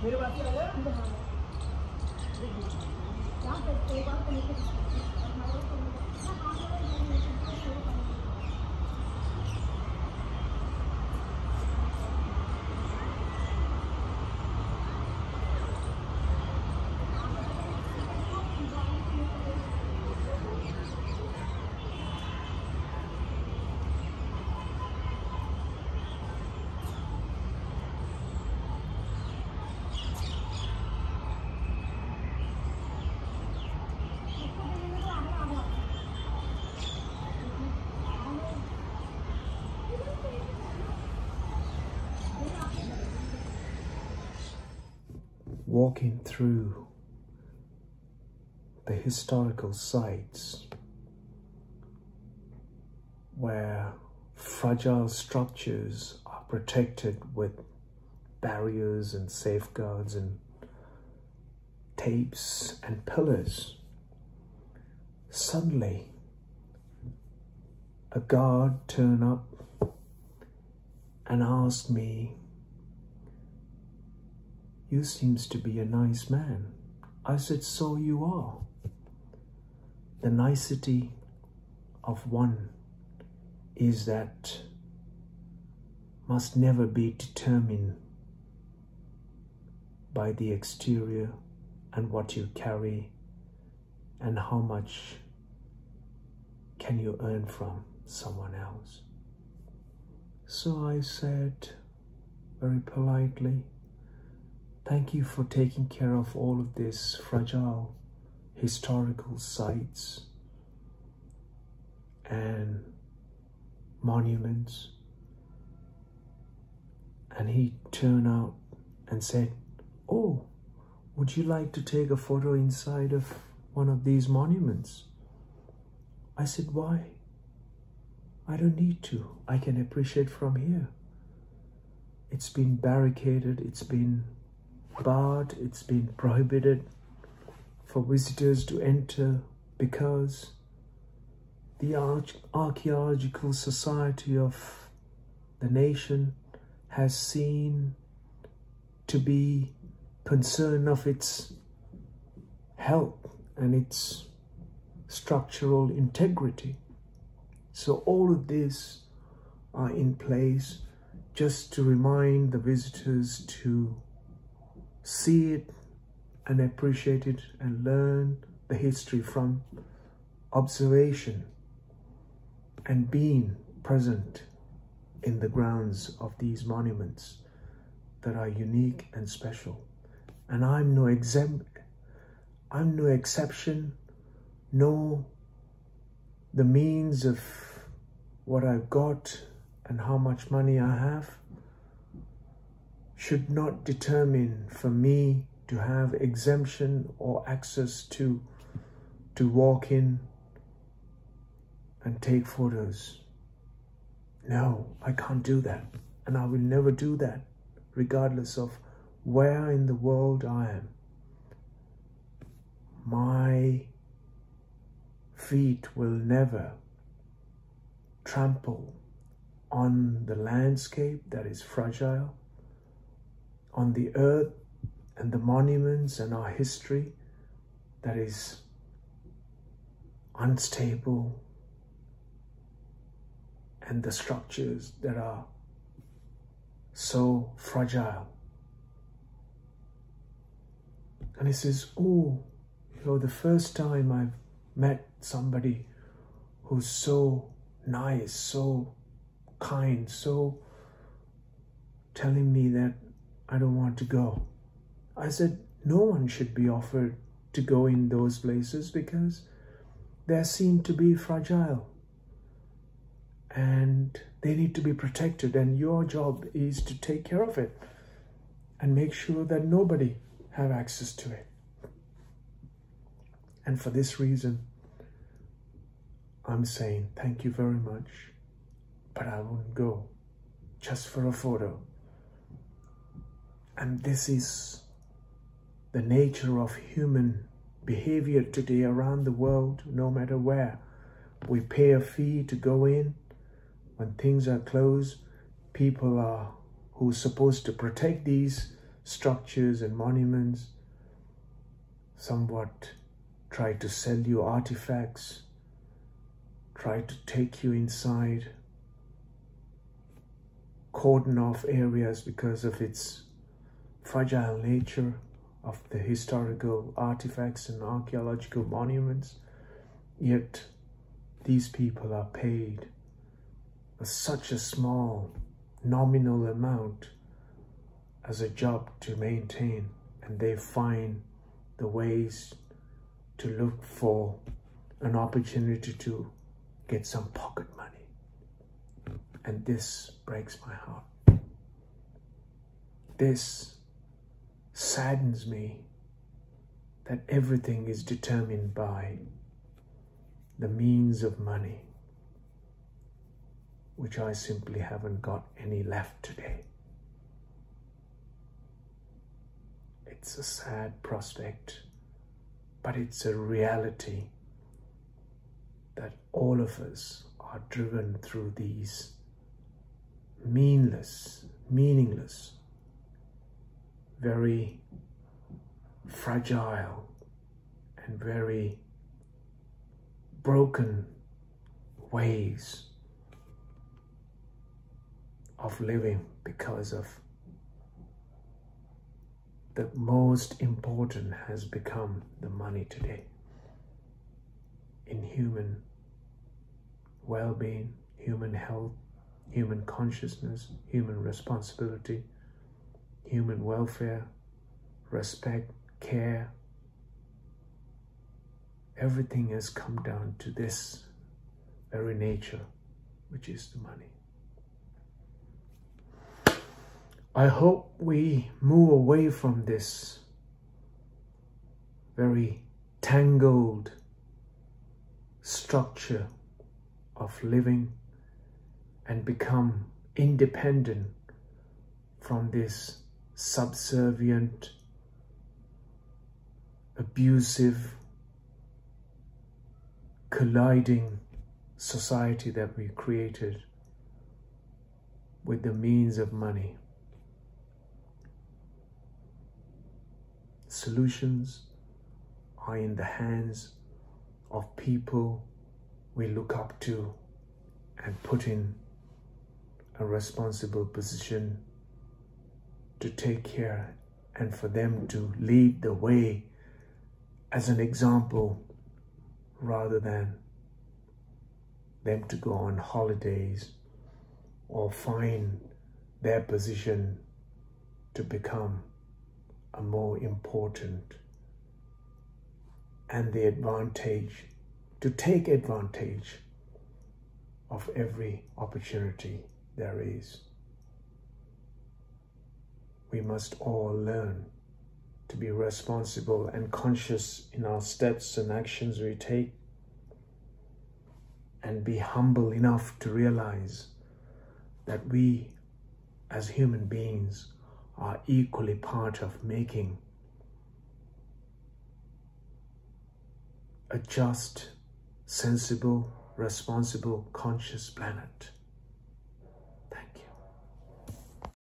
मेरे पास ही आया है क्या करते हैं बात करने के walking through the historical sites where fragile structures are protected with barriers and safeguards and tapes and pillars. Suddenly, a guard turned up and asked me, "You seems to be a nice man." I said, "So you are." The nicety of one is that must never be determined by the exterior and what you carry and how much can you earn from someone else. So I said very politely, "Thank you for taking care of all of these fragile historical sites and monuments." And he turned out and said, "Oh, would you like to take a photo inside of one of these monuments?" I said, "Why? I don't need to. I can appreciate from here. It's been barricaded, it's been barred, it's been prohibited for visitors to enter because the Archaeological Society of the nation has seen to be concern of its health and its structural integrity. So all of these are in place just to remind the visitors to see it and appreciate it and learn the history from observation and being present in the grounds of these monuments that are unique and special." And I'm no exception, nor the means of what I've got and how much money I have should not determine for me to have exemption or access to walk in and take photos. No, I can't do that. And I will never do that, regardless of where in the world I am. My feet will never trample on the landscape that is fragile, on the earth and the monuments and our history that is unstable, and the structures that are so fragile. And he says, "Oh, you know, the first time I've met somebody who's so nice, so kind, so telling me that I don't want to go." I said, "No one should be offered to go in those places because they're seen to be fragile and they need to be protected, and your job is to take care of it and make sure that nobody have access to it. And for this reason, I'm saying thank you very much, but I won't go just for a photo." And this is the nature of human behavior today around the world, no matter where. We pay a fee to go in. When things are closed, people who are supposed to protect these structures and monuments, somewhat try to sell you artifacts, try to take you inside, cordon off areas because of its fragile nature of the historical artifacts and archaeological monuments. Yet these people are paid such a small nominal amount as a job to maintain, and they find the ways to look for an opportunity to get some pocket money. And this breaks my heart. This saddens me, that everything is determined by the means of money, which I simply haven't got any left today. It's a sad prospect, but it's a reality that all of us are driven through these meaningless, very fragile and very broken ways of living, because of the most important has become the money today in human well-being, human health, human consciousness, human responsibility, human welfare, respect, care. Everything has come down to this very nature, which is the money. I hope we move away from this very tangled structure of living and become independent from this subservient, abusive, colliding society that we created with the means of money. Solutions are in the hands of people we look up to and put in a responsible position to take care, and for them to lead the way as an example, rather than them to go on holidays or find their position to become are more important, and the advantage to take advantage of every opportunity there is. We must all learn to be responsible and conscious in our steps and actions we take, and be humble enough to realize that we as human beings are equally part of making a just, sensible, responsible, conscious planet.